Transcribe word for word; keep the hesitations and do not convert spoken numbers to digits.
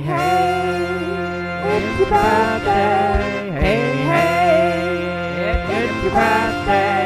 hey, it's your birthday. Hey, hey, it's your birthday.